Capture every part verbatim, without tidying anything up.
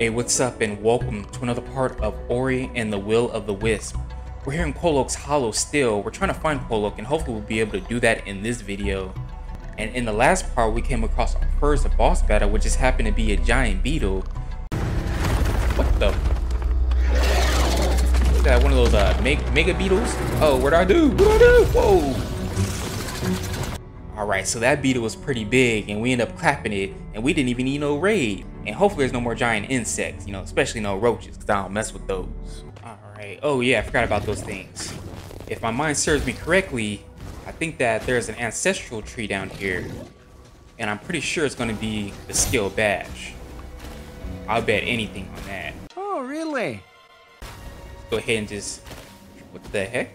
Hey, what's up, and welcome to another part of Ori and the Will of the Wisp. We're here in Kwolok's Hollow still. We're trying to find Kwolok, and hopefully we'll be able to do that in this video. And in the last part, we came across our first boss battle, which just happened to be a giant beetle. What the? Is that one of those uh, me mega beetles? Oh, what do I do? What do I do? Whoa! Alright, so that beetle was pretty big, and we ended up clapping it, and we didn't even need no raid. And hopefully there's no more giant insects, you know, especially no roaches, because I don't mess with those. Alright, oh yeah, I forgot about those things. If my mind serves me correctly, I think that there's an ancestral tree down here. And I'm pretty sure it's going to be the skill badge. I'll bet anything on that. Oh, really? Let's go ahead and just... What the heck?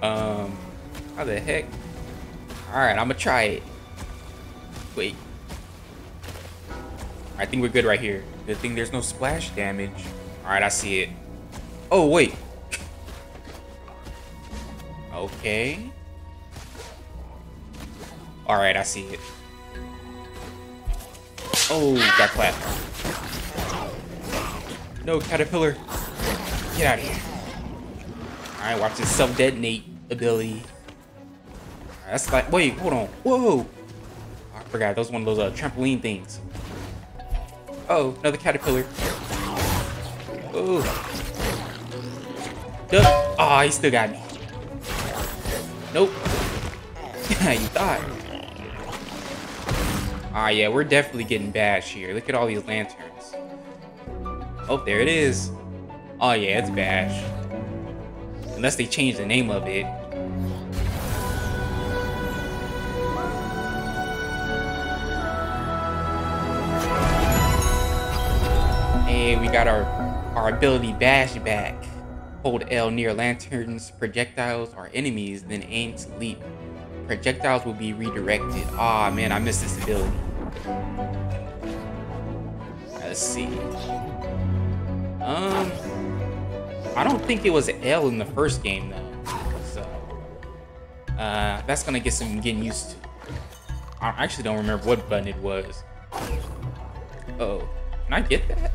um, how the heck? Alright, I'm going to try it. Wait. I think we're good right here. Good thing there's no splash damage. Alright, I see it. Oh, wait. Okay. Alright, I see it. Oh, got clapped. No, caterpillar. Get out of here. Alright, watch this self-detonate ability. Right, that's like... Wait, hold on. Whoa. I forgot, those one of those uh, trampoline things. Oh, another caterpillar. Oh. Duh. Oh, he still got me. Nope. You thought. Ah, yeah, we're definitely getting bashed here. Look at all these lanterns. Oh, there it is. Oh, yeah, it's bashed. Unless they change the name of it. We got our our ability bash back. Hold L near lanterns, projectiles, or enemies, then aim to leap. Projectiles will be redirected. Ah, man, I missed this ability. Let's see. Um, I don't think it was L in the first game though, so uh, that's gonna get some getting used to. I actually don't remember what button it was. Uh-oh, can I get that?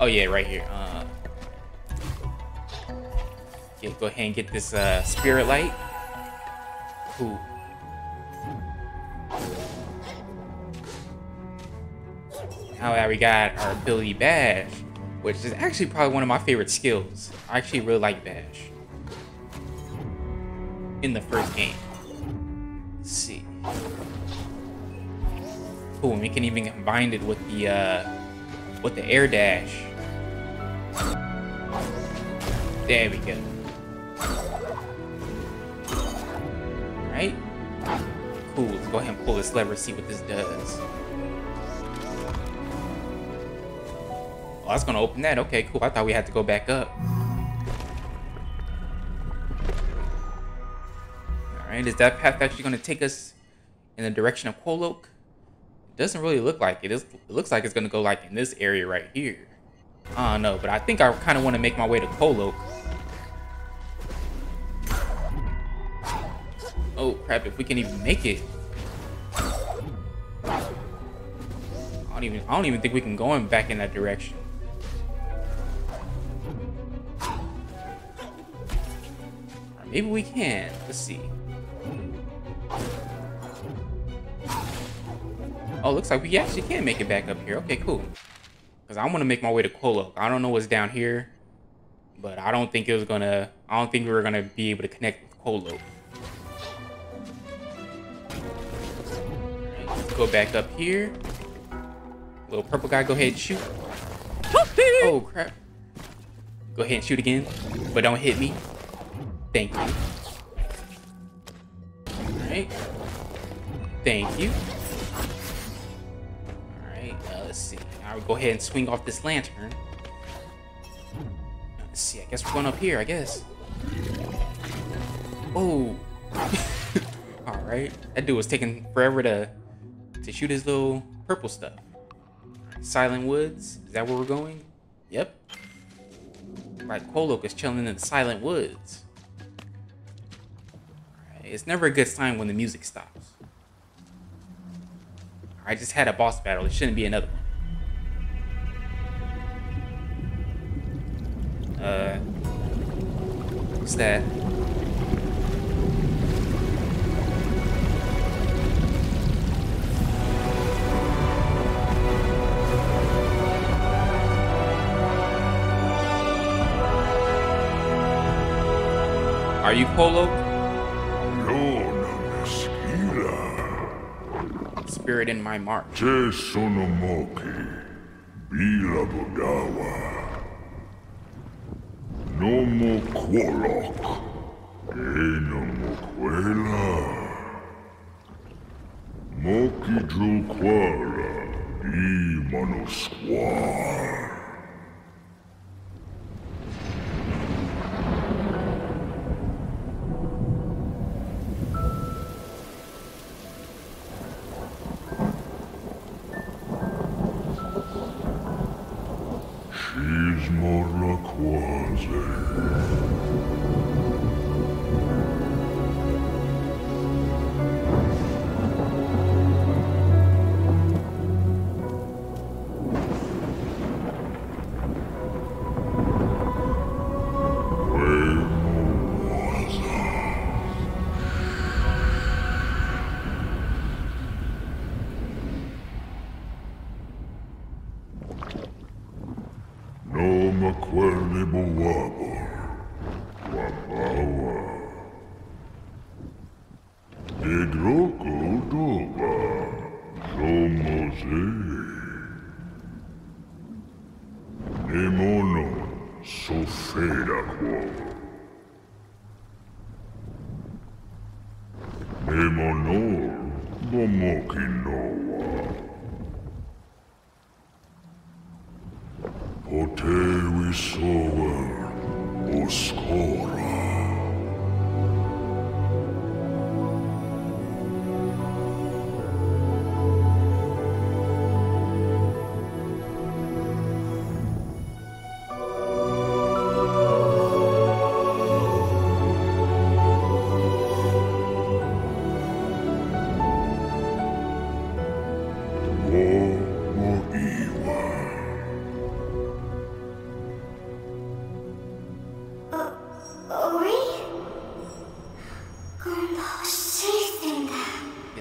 Oh yeah, right here. Uh, yeah, go ahead and get this uh, spirit light. Cool. Now that we got our ability bash, which is actually probably one of my favorite skills. I actually really like bash. In the first game. Let's see. Cool, and we can even combine it with the uh, with the air dash. There we go. Alright. Cool. Let's go ahead and pull this lever, see what this does. Oh, I was gonna open that. Okay, cool. I thought we had to go back up. Alright, is that path actually gonna take us in the direction of Kwolok? It doesn't really look like it. It looks like it's gonna go like in this area right here. I don't know, but I think I kind of want to make my way to Kwolok. Oh crap, if we can even make it. I don't even I don't even think we can go in back in that direction. Or maybe we can. Let's see. Oh, looks like we actually can make it back up here. Okay, cool. Because I want to make my way to Kwolok. I don't know what's down here, but I don't think it was going to... I don't think we were going to be able to connect with Kwolok. Right, let's go back up here. Little purple guy, go ahead and shoot. Oh, crap. Go ahead and shoot again, but don't hit me. Thank you. All right. Thank you. Let's see. I'll go ahead and swing off this lantern. Let's see. I guess we're going up here, I guess. Oh. Alright. That dude was taking forever to to shoot his little purple stuff. Silent Woods. Is that where we're going? Yep. Like Kwolok is chilling in the Silent Woods. All right. It's never a good sign when the music stops. I just had a boss battle. It shouldn't be another one. Uh, what's that? Are you Polo? Spirit in my mark. Moki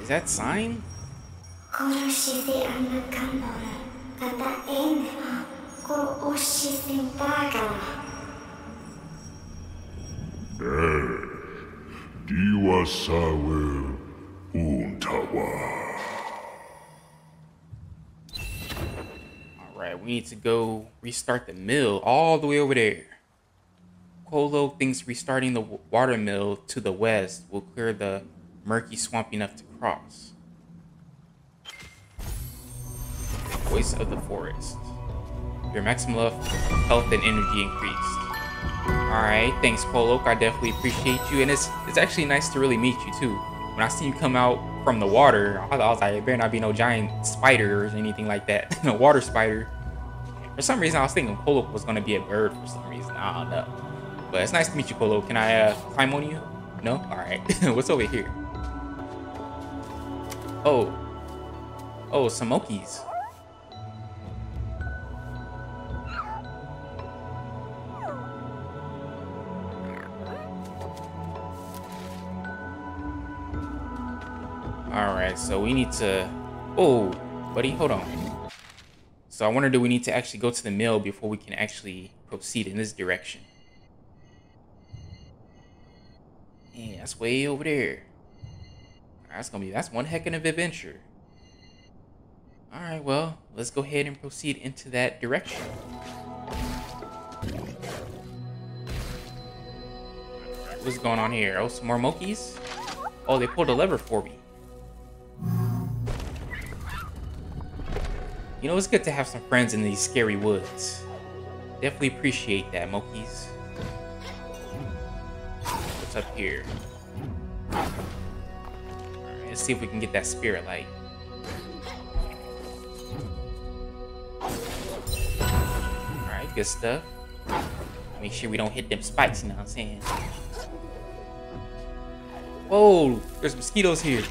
That sign? Alright, we need to go restart the mill all the way over there. Kwolok thinks restarting the water mill to the west will clear the murky swamp enough to cross. Voice of the forest. Your maximum health and energy increased. Alright, thanks Kwolok. I definitely appreciate you. And it's it's actually nice to really meet you too. When I see you come out from the water, I was like, it better not be no giant spider or anything like that. No water spider. For some reason I was thinking Kwolok was gonna be a bird for some reason. I don't know. But it's nice to meet you, Kwolok. Can I uh, climb on you? No? Alright. What's over here? Oh. Oh, some Mokis. Alright, so we need to... Oh, buddy, hold on. So I wonder, do we need to actually go to the mill before we can actually proceed in this direction? Yeah, that's way over there. That's gonna be, that's one heck of an adventure. All right, well, let's go ahead and proceed into that direction. What's going on here? Oh, some more Mokis? Oh, they pulled a lever for me. You know, it's good to have some friends in these scary woods. Definitely appreciate that, Mokis. What's up here? Let's see if we can get that spirit light. Alright, good stuff. Make sure we don't hit them spikes, you know what I'm saying? Whoa, there's mosquitoes here.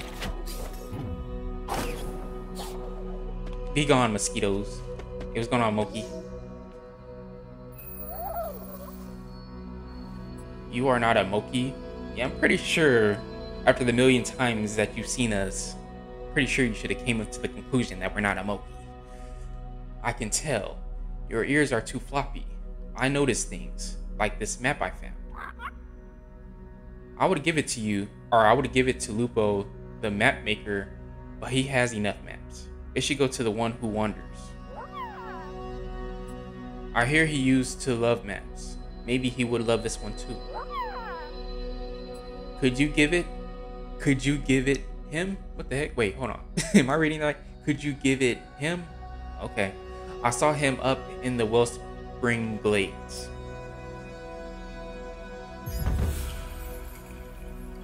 Be gone, mosquitoes. Hey, what's going on, Moki? You are not a Moki? Yeah, I'm pretty sure after the million times that you've seen us, pretty sure you should have came to the conclusion that we're not a Moki. I can tell. Your ears are too floppy. I notice things, like this map I found. I would give it to you, or I would give it to Lupo, the map maker, but he has enough maps. It should go to the one who wanders. I hear he used to love maps. Maybe he would love this one too. Could you give it? Could you give it him? What the heck? Wait, hold on. Am I reading that? Like, could you give it him? Okay. I saw him up in the Wellspring Glades.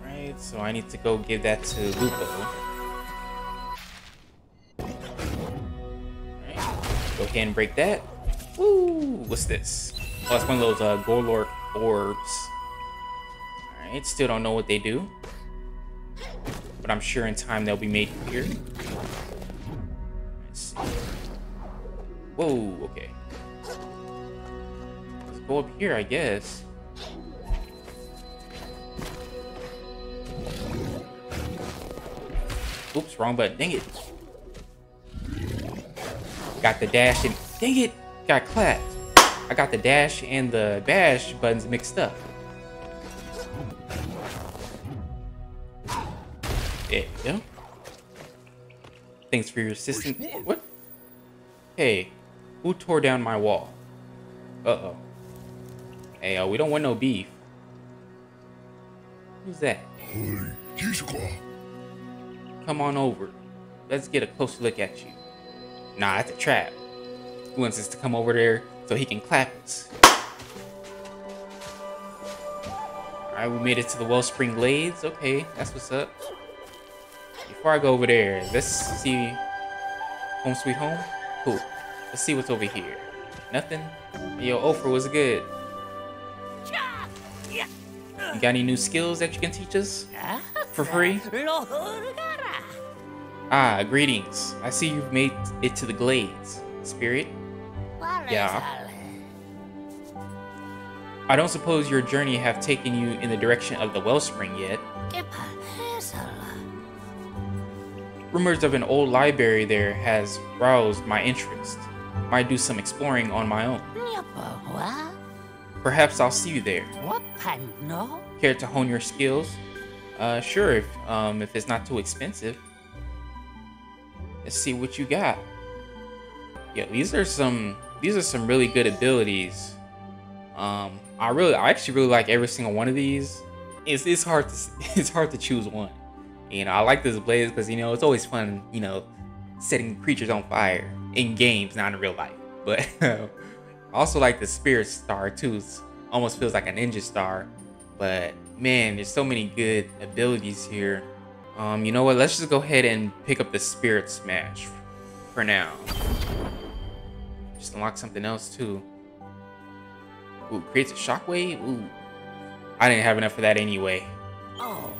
Alright, so I need to go give that to Lupo. Alright, go ahead and break that. Woo! What's this? Oh, it's one of those uh, Gorlek orbs. Alright, still don't know what they do. But I'm sure in time they'll be made clear. Let's see. Whoa, okay. Let's go up here, I guess. Oops, wrong button. Dang it. Got the dash and... Dang it! Got clapped. I got the dash and the bash buttons mixed up. There you go. Thanks for your assistance. What? Hey. Who tore down my wall? Uh-oh. Hey, uh, we don't want no beef. Who's that? Come on over. Let's get a close look at you. Nah, that's a trap. He wants us to come over there so he can clap us. Alright, we made it to the Wellspring Glades. Okay, that's what's up. Before I go over there, let's see... Home Sweet Home? Cool. Let's see what's over here. Nothing? Yo, Opher, what's good? You got any new skills that you can teach us? For free? Ah, greetings. I see you've made it to the Glades. Spirit? Yeah. I don't suppose your journey have taken you in the direction of the Wellspring yet. Rumors of an old library there has roused my interest. Might do some exploring on my own. Perhaps I'll see you there. Care to hone your skills? Uh, sure, if, um, if it's not too expensive. Let's see what you got. Yeah, these are some these are some really good abilities. Um, I really, I actually really like every single one of these. It's it's hard to it's hard to choose one. You know, I like this blaze because you know it's always fun. You know, setting creatures on fire in games, not in real life. But I also like the spirit star too. It almost feels like a ninja star. But man, there's so many good abilities here. Um, you know what? Let's just go ahead and pick up the spirit smash for now. Just unlock something else too. Ooh, creates a shockwave. Ooh, I didn't have enough for that anyway. Oh,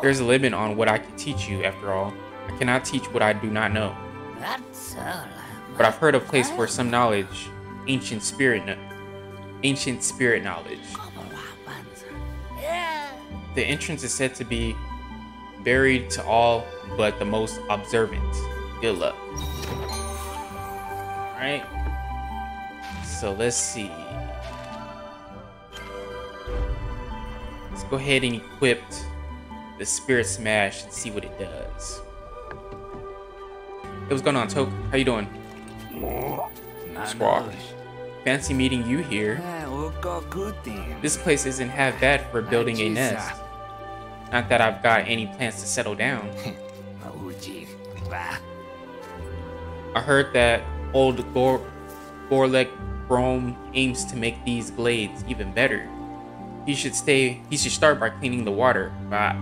there's a limit on what I can teach you. After all, I cannot teach what I do not know. But I've heard a place where some knowledge, ancient spirit, no ancient spirit knowledge. The entrance is said to be buried to all but the most observant. Good luck. All right. So let's see. Let's go ahead and equip the Spirit Smash and see what it does. Hey, what's going on, Tokk? How you doing? Squawk. Fancy meeting you here. This place isn't half bad for building a nest. Not that I've got any plans to settle down. I heard that old Gor Gorlek Brome aims to make these glades even better. He should stay. He should start by cleaning the water. But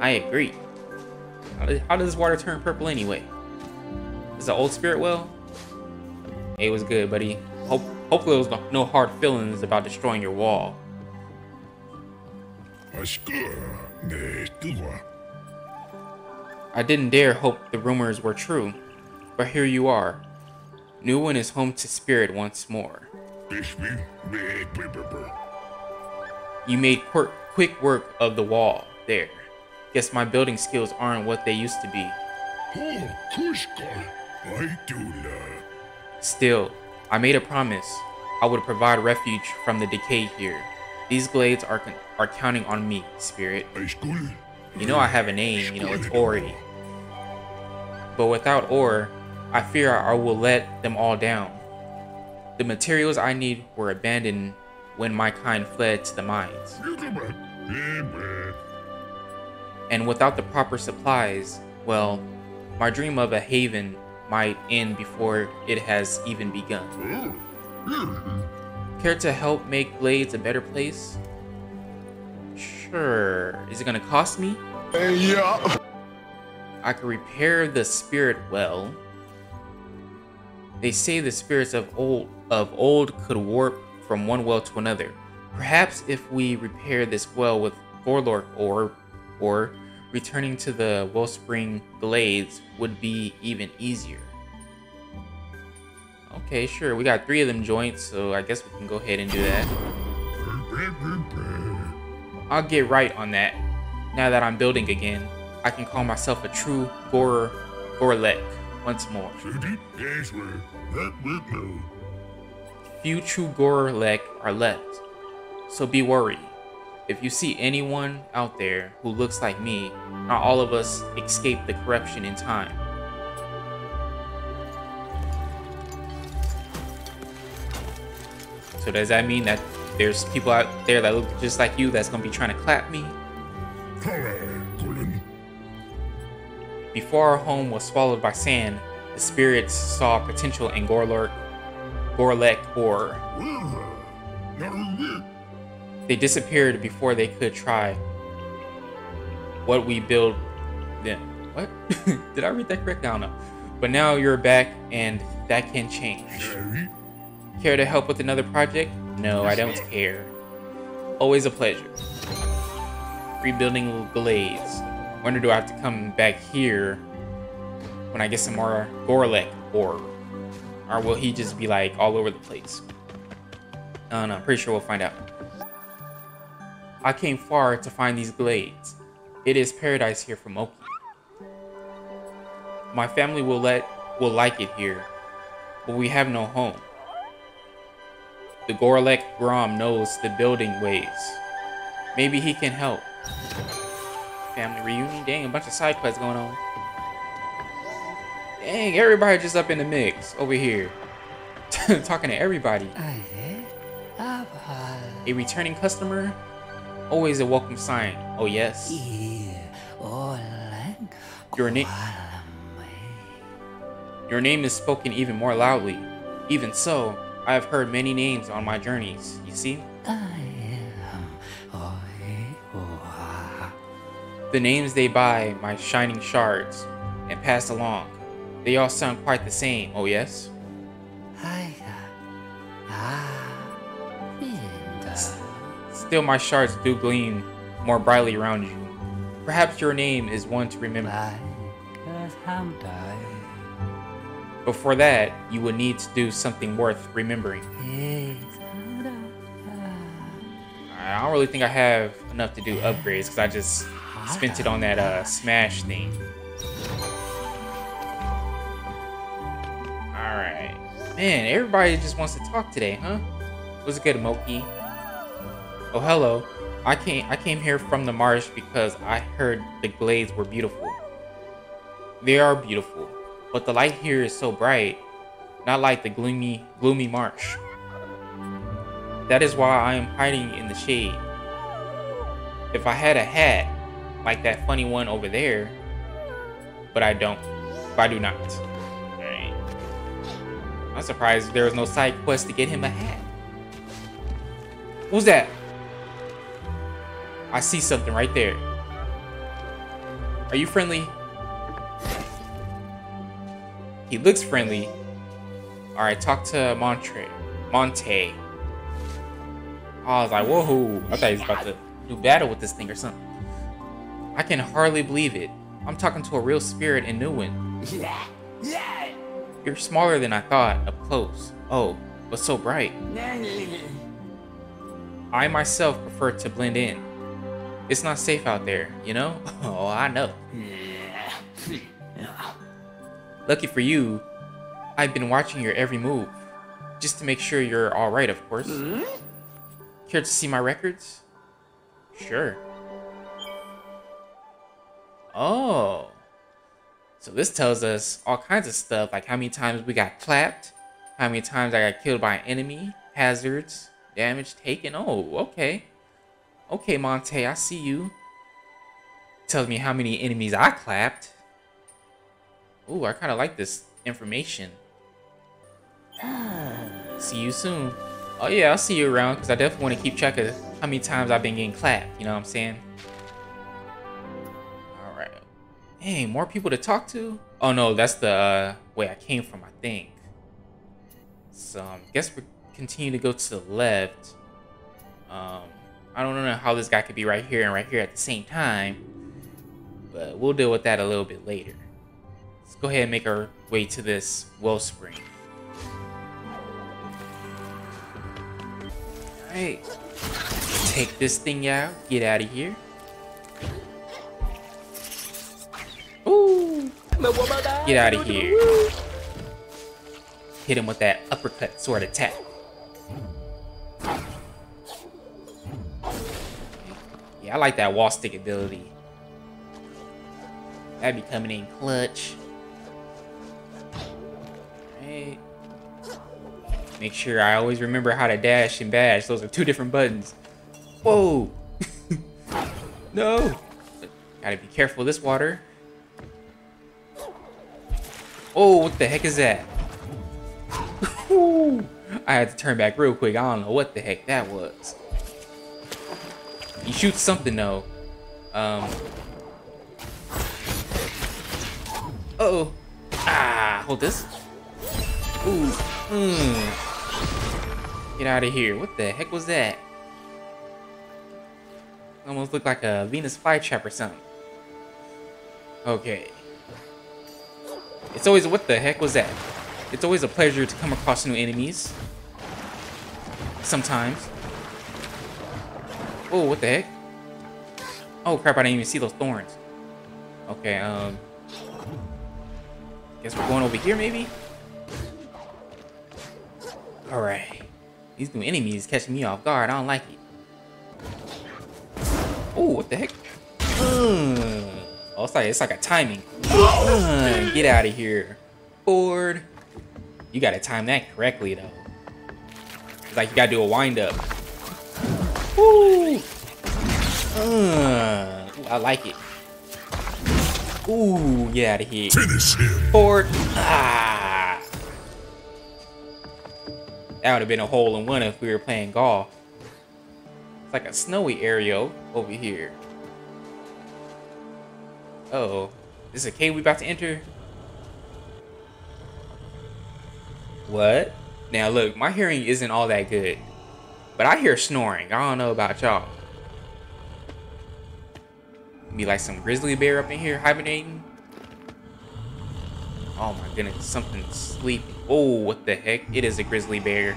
I agree. How does, how does water turn purple anyway? Is the old spirit well? It was good, buddy. Hope, hopefully, there was no, no hard feelings about destroying your wall. I didn't dare hope the rumors were true, but here you are. New one is home to spirit once more. You made quick work of the wall there. Guess my building skills aren't what they used to be. Still, I made a promise. I would provide refuge from the decay here. These glades are con are counting on me, spirit. You know I have a name, you know, it's Ori. But without Ori, I fear I will let them all down. The materials I need were abandoned when my kind fled to the mines. And without the proper supplies, well, my dream of a haven might end before it has even begun. Care to help make Glades a better place? Sure. Is it gonna cost me? Hey, yeah. I could repair the spirit well. They say the spirits of old of old could warp from one well to another. Perhaps if we repair this well with Gorlek or or returning to the Wellspring Glades would be even easier. Okay, sure. We got three of them joints, so I guess we can go ahead and do that. I'll get right on that. Now that I'm building again, I can call myself a true Gor Gorlek once more. Few true Gorlek are left, so be worried. If you see anyone out there who looks like me, not all of us escaped the corruption in time. So does that mean that there's people out there that look just like you that's gonna be trying to clap me? Before our home was swallowed by sand, the spirits saw potential in Gorlek, Gorlek or... They disappeared before they could try what we build them. What? Did I read that correct? I don't know. But now you're back and that can change. Care to help with another project? No, I don't care. Always a pleasure. Rebuilding Glades. Wonder do I have to come back here when I get some more Gorlek or or will he just be like all over the place? I don't know. Pretty sure we'll find out. I came far to find these glades. It is paradise here for Moki. My family will let will like it here, but we have no home. The Gorlek Grom knows the building ways. Maybe he can help. Family reunion? Dang, a bunch of side quests going on. Dang, everybody just up in the mix over here. Talking to everybody. A returning customer? Always a welcome sign. Oh, yes. Your, na Your name is spoken even more loudly. Even so, I have heard many names on my journeys, you see? The names they buy, my shining shards, and pass along. They all sound quite the same, oh yes? Still my shards do gleam more brightly around you. Perhaps your name is one to remember. But for that, you will need to do something worth remembering. I don't really think I have enough to do upgrades because I just spent it on that uh, smash thing. Alright. Man, everybody just wants to talk today, huh? What's good, Moki? Oh, hello. I came, I came here from the marsh because I heard the glades were beautiful. They are beautiful. But the light here is so bright, not like the gloomy, gloomy marsh. That is why I am hiding in the shade. If I had a hat, like that funny one over there, but I don't, but I do not. All right. I'm surprised there was no side quest to get him a hat. Who's that? I see something right there. Are you friendly? He looks friendly. Alright, talk to Monte. Monte. I was like, whoa. I thought he was about to do battle with this thing or something. I can hardly believe it. I'm talking to a real spirit and new one. Yeah. Yeah. You're smaller than I thought, up close. Oh, but so bright. I myself prefer to blend in. It's not safe out there, you know? Oh, I know. Lucky for you, I've been watching your every move. Just to make sure you're alright, of course. Mm-hmm. Care to see my records? Sure. Oh. So this tells us all kinds of stuff, like how many times we got clapped, how many times I got killed by an enemy, hazards, damage taken. Oh, okay. Okay, Monte, I see you. Tells me how many enemies I clapped. Ooh, I kind of like this information. See you soon. Oh yeah, I'll see you around, because I definitely want to keep track of how many times I've been getting clapped, you know what I'm saying? Alright. Hey, more people to talk to? Oh no, that's the uh, way I came from, I think. So I um, guess we continue to go to the left. Um, I don't know how this guy could be right here and right here at the same time, but we'll deal with that a little bit later. Let's go ahead and make our way to this wellspring. Alright, take this thing out, get out of here. Ooh, get out of here. Hit him with that uppercut sword attack. Yeah, I like that wall stick ability. That'd be coming in clutch. Alright. Make sure I always remember how to dash and bash. Those are two different buttons. Whoa! No! Gotta be careful of this water. Oh, what the heck is that? I had to turn back real quick. I don't know what the heck that was. You shoot something though. Um. Uh-oh. Ah, hold this. Ooh. Mm. Get out of here. What the heck was that? Almost looked like a Venus flytrap or something. Okay. It's always what the heck was that? It's always a pleasure to come across new enemies. Sometimes. Oh, what the heck? Oh crap, I didn't even see those thorns. Okay, um... guess we're going over here, maybe? Alright. These new enemies catching me off guard. I don't like it. Oh, what the heck? Uh, oh, it's like, it's like a timing. Uh, get out of here. Board. You gotta time that correctly, though. It's like you gotta do a wind-up. Ooh. Uh, I like it. Ooh, get out of here. Finish him. Board. Ah. That would have been a hole in one if we were playing golf. It's like a snowy area over here. Uh oh. Is this a cave we about to enter? What? Now look, my hearing isn't all that good. But I hear snoring. I don't know about y'all. Be like some grizzly bear up in here hibernating. Oh my goodness, something's sleeping. Oh, what the heck? It is a grizzly bear.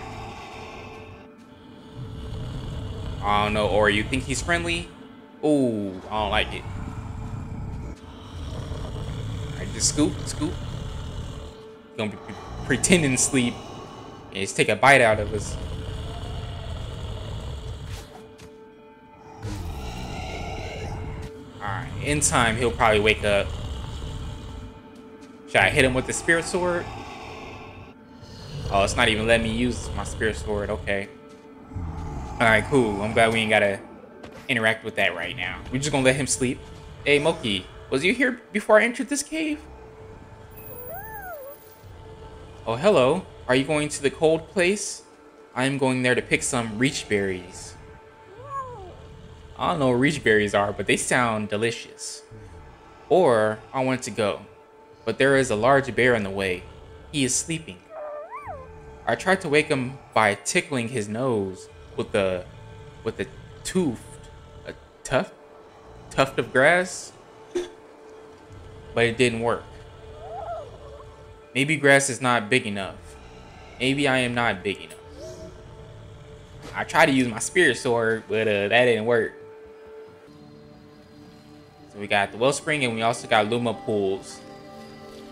I don't know, or you think he's friendly? Oh, I don't like it. I just scoop, scoop. Gonna be pre pretending to sleep and just take a bite out of us. Alright, in time, he'll probably wake up. Should I hit him with the spirit sword? Oh, it's not even letting me use my spirit sword. Okay. Alright, cool. I'm glad we ain't gotta interact with that right now. We're just gonna let him sleep. Hey, Moki, was you here before I entered this cave? Oh, hello. Are you going to the cold place? I'm going there to pick some reach berries. I don't know what reach berries are, but they sound delicious. Or I wanted to go, but there is a large bear in the way. He is sleeping. I tried to wake him by tickling his nose with the with a tooth, a tuft, tuft of grass. but it didn't work. Maybe grass is not big enough. Maybe I am not big enough. I tried to use my spirit sword, but uh, that didn't work. So we got the Wellspring, and we also got Luma Pools.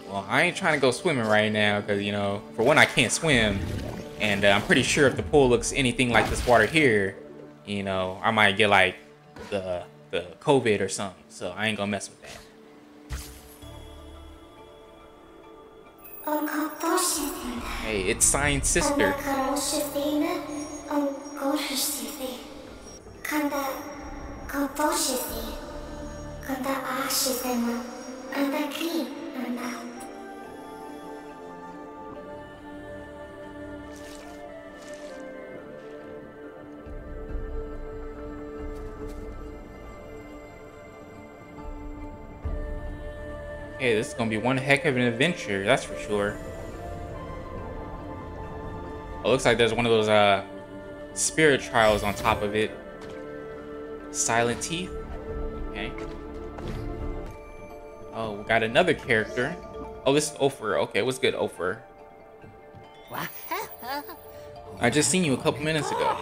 Well, I ain't trying to go swimming right now because, you know, for one, I can't swim. And uh, I'm pretty sure if the pool looks anything like this water here, you know, I might get like the, the COVID or something. So I ain't gonna mess with that. Hey, it's Sign's sister. Hey, this is gonna be one heck of an adventure, that's for sure. It looks like there's one of those uh, spirit trials on top of it. Silent teeth. Okay. Oh, we got another character. Oh, this is Opher. Okay, what's good, Opher? I just seen you a couple minutes ago.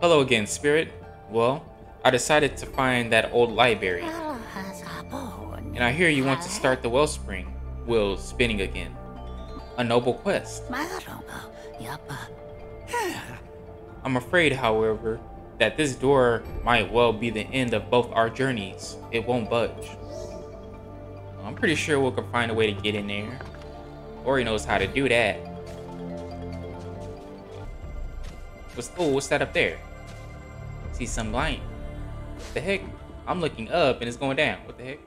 Hello again, Spirit. Well, I decided to find that old library. And I hear you want to start the Wellspring wheels spinning again. A noble quest. I'm afraid, however, that this door might well be the end of both our journeys. It won't budge. I'm pretty sure we can find a way to get in there. Ori knows how to do that. What's, oh, what's that up there? See some light. What the heck? I'm looking up and it's going down. What the heck?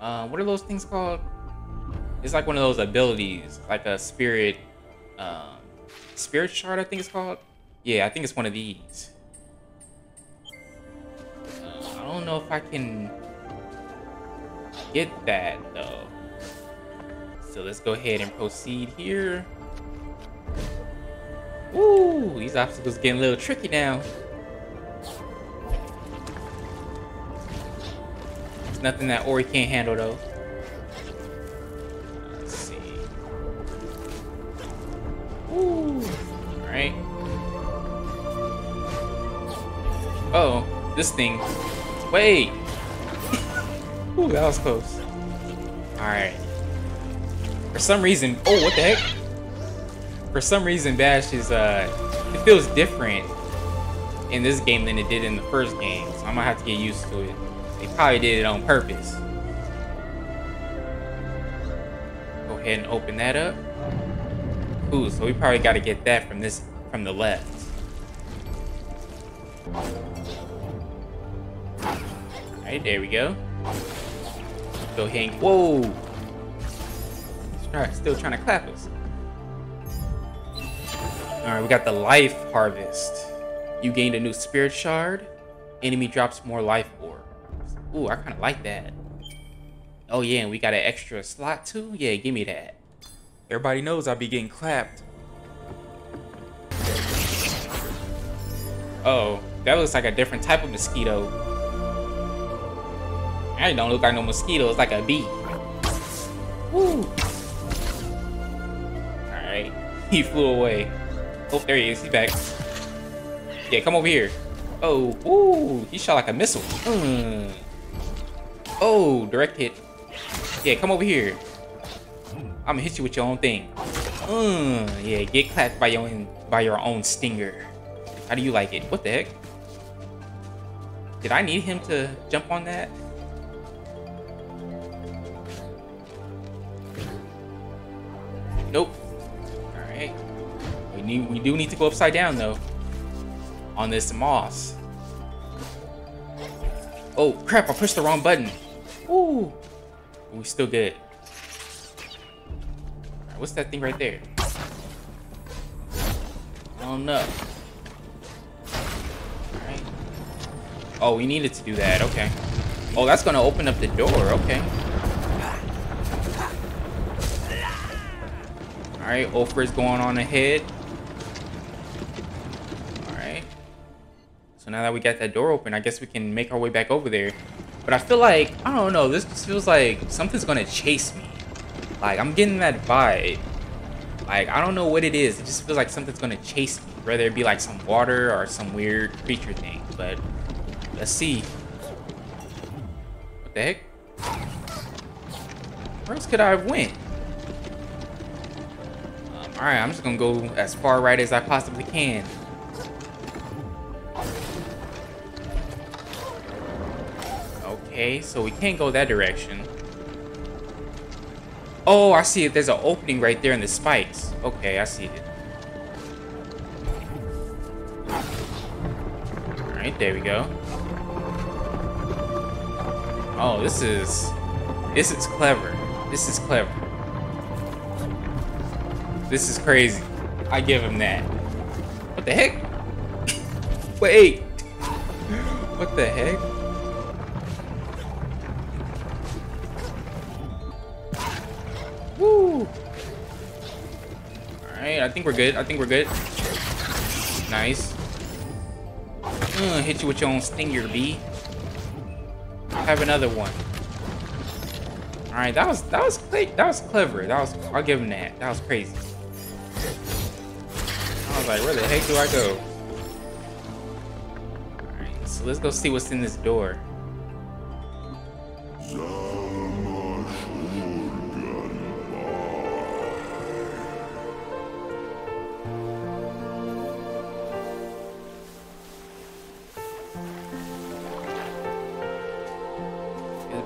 Uh, what are those things called? It's like one of those abilities, like a spirit, um, spirit shard, I think it's called. Yeah, I think it's one of these. Uh, I don't know if I can get that though. So let's go ahead and proceed here. Woo, these obstacles are getting a little tricky now. Nothing that Ori can't handle though. Let's see. Ooh. Alright. Uh-oh. This thing. Wait! Ooh, that was close. Alright. For some reason. Oh, what the heck? For some reason, Bash is, uh. It feels different in this game than it did in the first game. So I'm gonna have to get used to it. They probably did it on purpose. Go ahead and open that up. Ooh, so we probably got to get that from this, from the left. All right, there we go. Go ahead and, whoa. Still trying to clap us. All right, we got the life harvest. You gained a new spirit shard. Enemy drops more life orb. Ooh, I kind of like that. Oh yeah, and we got an extra slot too? Yeah, give me that. Everybody knows I'll be getting clapped. Oh, that looks like a different type of mosquito. I don't look like no mosquito, it's like a bee. Woo! Alright, he flew away. Oh, there he is, he's back. Yeah, come over here. Oh, ooh, he shot like a missile. Mm. Oh, direct hit. Yeah, come over here. I'm gonna hit you with your own thing. Uh, yeah, get clapped by your own, by your own stinger. How do you like it? What the heck? Did I need him to jump on that? Nope. All right. We need. We do need to go upside down though. On this moss. Oh crap! I pushed the wrong button. Ooh, we still good. All right, what's that thing right there? I don't know. All right. Oh, we needed to do that. Okay. Oh, that's gonna open up the door. Okay. All right, Opher's going on ahead. All right. So now that we got that door open, I guess we can make our way back over there. But I feel like, I don't know, this feels like something's gonna chase me. Like, I'm getting that vibe. Like, I don't know what it is. It just feels like something's gonna chase me. Whether it be like some water or some weird creature thing. But let's see. What the heck? Where else could I have went? Um, all right, I'm just gonna go as far right as I possibly can. Okay, so we can't go that direction. Oh, I see it. There's an opening right there in the spikes. Okay, I see it. All right, there we go. Oh, this is... This is clever. This is clever. This is crazy. I give him that. What the heck? Wait. What the heck? Woo. Alright, I think we're good. I think we're good. Nice. Uh, hit you with your own stinger, B. Have another one. All right, that was that was that was clever. That was I'll give him that. That was crazy. I was like, where the heck do I go? All right, so let's go see what's in this door.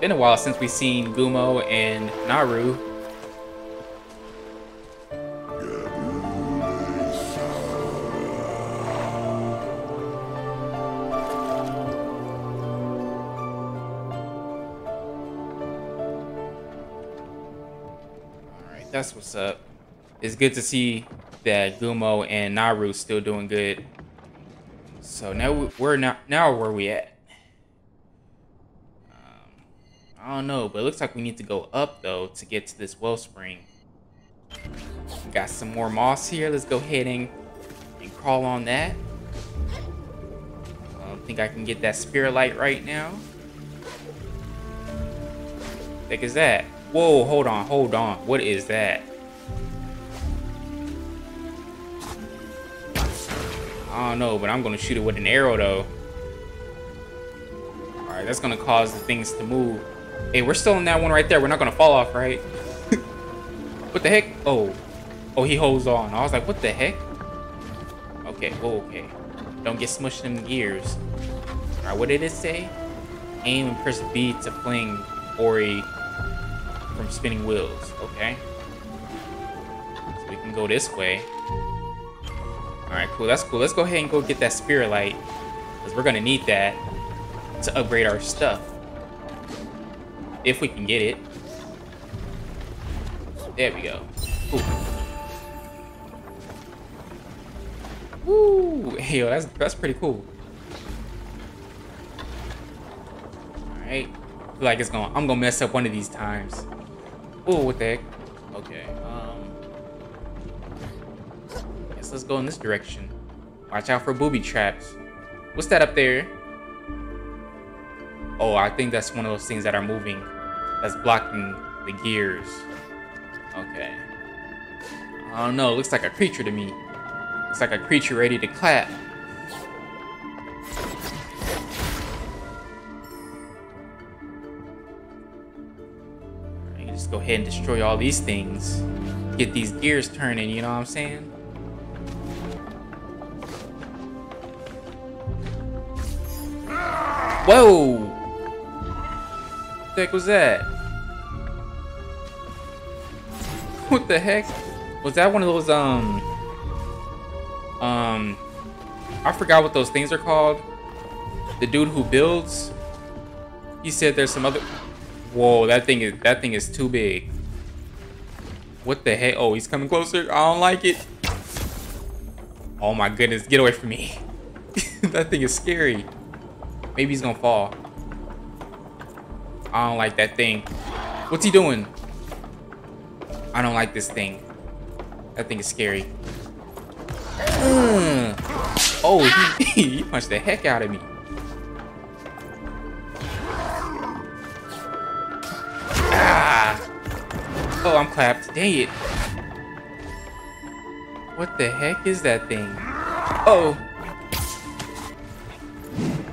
Been a while since we've seen Gumo and Naru. Alright, that's what's up. It's good to see that Gumo and Naru's still doing good. So now we're not now where we at? I don't know, but it looks like we need to go up though to get to this wellspring. We got some more moss here. Let's go ahead and, and crawl on that. I don't think I can get that spear light right now. What the heck is that? Whoa, hold on, hold on. What is that? I don't know, but I'm gonna shoot it with an arrow though. Alright, that's gonna cause the things to move. Hey, we're still in that one right there. We're not gonna fall off, right? What the heck? Oh. Oh, he holds on. I was like, what the heck? Okay, oh, okay. Don't get smushed in the gears. Alright, what did it say? Aim and press B to fling Ori from spinning wheels. Okay. So we can go this way. Alright, cool. That's cool. Let's go ahead and go get that spirit light. Because we're gonna need that to upgrade our stuff. If we can get it. There we go. Ooh. Woo! Hey, yo, that's, that's pretty cool. Alright. I feel like it's gonna, I'm gonna mess up one of these times. Ooh, what the heck? Okay, um... guess let's go in this direction. Watch out for booby traps. What's that up there? Oh, I think that's one of those things that are moving. That's blocking the gears. Okay. I don't know. It looks like a creature to me. Looks like a creature ready to clap. Alright, just go ahead and destroy all these things. Get these gears turning, you know what I'm saying? Whoa! What the heck was that? What the heck? Was that one of those, um... Um... I forgot what those things are called. The dude who builds. He said there's some other... Whoa, that thing is, that thing is too big. What the heck? Oh, he's coming closer. I don't like it. Oh my goodness, get away from me. That thing is scary. Maybe he's gonna fall. I don't like that thing. What's he doing? I don't like this thing. That thing is scary. Mm. Oh, he, he punched the heck out of me. Oh, I'm clapped. Dang it. What the heck is that thing? Uh oh.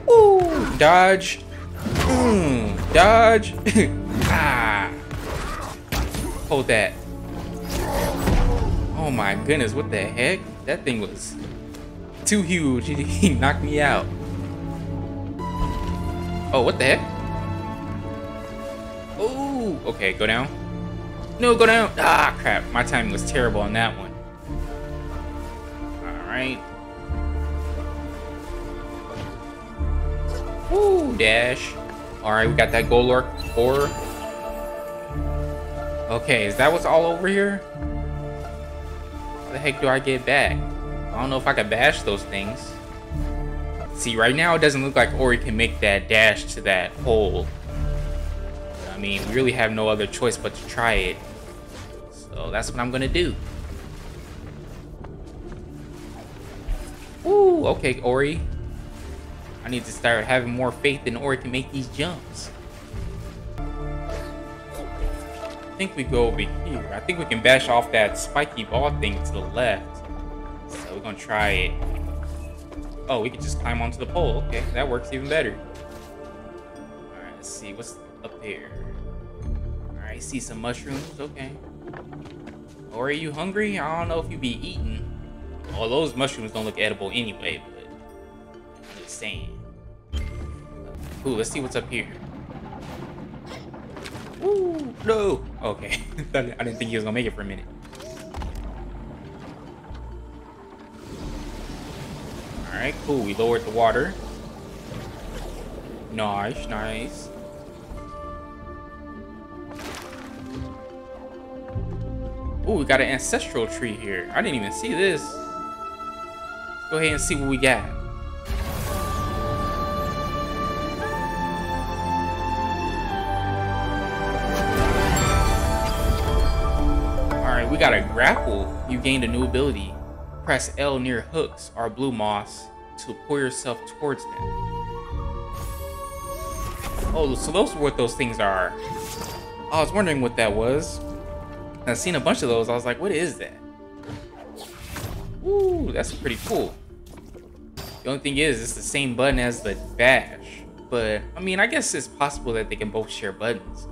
Ooh. Dodge. Mm. Dodge. Ah. Hold that. Oh my goodness, what the heck? That thing was too huge. He knocked me out. Oh, what the heck? Oh, okay, go down. No, go down. Ah, crap. My timing was terrible on that one. All right. Woo, dash. All right, we got that Gorlek ore. Okay, is that what's all over here? How the heck do I get back? I don't know if I can bash those things. See, right now it doesn't look like Ori can make that dash to that hole. I mean, we really have no other choice but to try it. So that's what I'm gonna do. Ooh, okay, Ori. I need to start having more faith in Ori can make these jumps. I think we go over here. I think we can bash off that spiky ball thing to the left. So we're gonna try it. Oh, we can just climb onto the pole. Okay, that works even better. Alright, let's see. What's up there? Alright, I see some mushrooms. Okay. Or are you hungry? I don't know if you be eating. Oh, those mushrooms don't look edible anyway, but I'm just saying. Cool, let's see what's up here. Woo! No! Okay. I didn't think he was gonna make it for a minute. Alright, cool. We lowered the water. Nice, nice. Ooh, we got an ancestral tree here. I didn't even see this. Let's go ahead and see what we got. Alright, we got a grapple. You gained a new ability. Press L near hooks or blue moss to pull yourself towards them. Oh, so those are what those things are. I was wondering what that was. I've seen a bunch of those. I was like, what is that? Woo, that's pretty cool. The only thing is, it's the same button as the bash. But, I mean, I guess it's possible that they can both share buttons.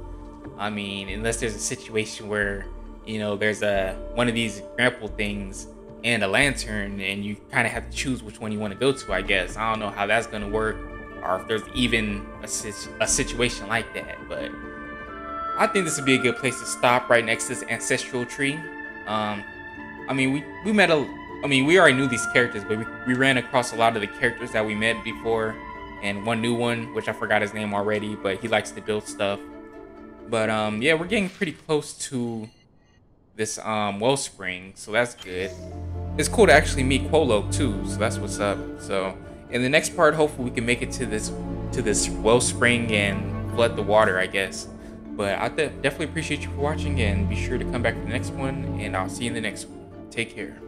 I mean, unless there's a situation where, you know, there's a one of these grapple things and a lantern, and you kind of have to choose which one you want to go to, I guess. I don't know how that's going to work, or if there's even a, situ a situation like that, but I think this would be a good place to stop right next to this ancestral tree. Um, I mean, we, we met a, I mean, we already knew these characters, but we, we ran across a lot of the characters that we met before, and one new one, which I forgot his name already, but he likes to build stuff. But um, yeah, we're getting pretty close to this um, wellspring, so that's good. It's cool to actually meet Kwolok too, so that's what's up. So in the next part, hopefully we can make it to this to this wellspring and flood the water, I guess. But I definitely appreciate you for watching, and be sure to come back for the next one, and I'll see you in the next one. Take care.